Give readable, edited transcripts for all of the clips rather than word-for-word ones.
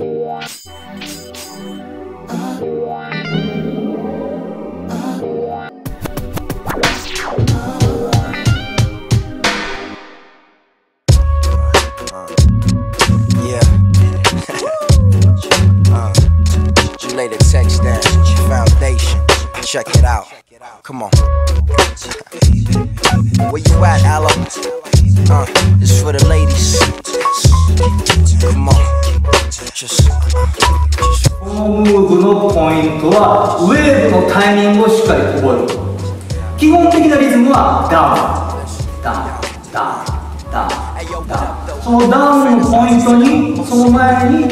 You laid a text down, foundation. Check it out. Come on. Where you at, Allo? It's for the ladies. Come on. Just. このムーブのポイントはウェーブのタイミングをしっかり覚えること。基本的なリズムはダウン。そのダウンのポイントに、その前に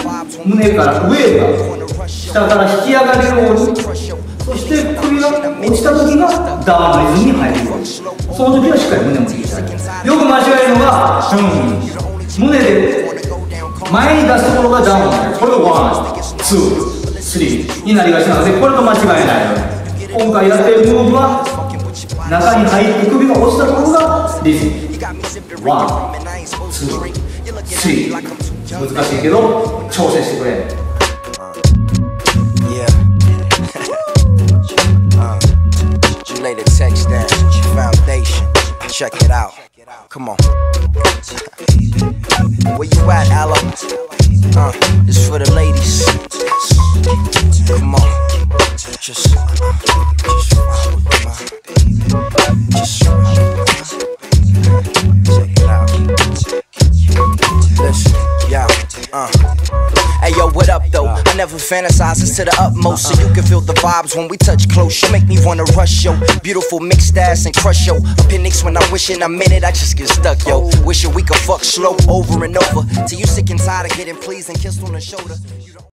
胸からウェーブが下から引き上がるように、そして首が落ちた時がダウンのリズムに入るように。その時はしっかり胸も引いてあげる。よく間違えるのが胸で前に出すところがダウンになる。これが1、2、3になりがちなので、これと間違えないように。今回やってるムーブは中に入って首が落ちたところがリズム。1、2、3。難しいけど挑戦してくれ。Check it out. Come on. Where you at, Allo? It's for the ladies. Come on. Check it out. Listen, yeah. Hey yo, what up though? I never fantasize, it's to the utmost, so you can feel the vibes when we touch close. You make me wanna rush yo, beautiful mixed ass and crush yo. Appendix when I'm wishing I'm in it, I just get stuck yo. Wishing we could fuck slow over and over till you sick and tired of getting pleased and kissed on the shoulder.